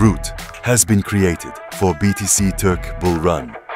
route has been created for BtcTurk Bull Run.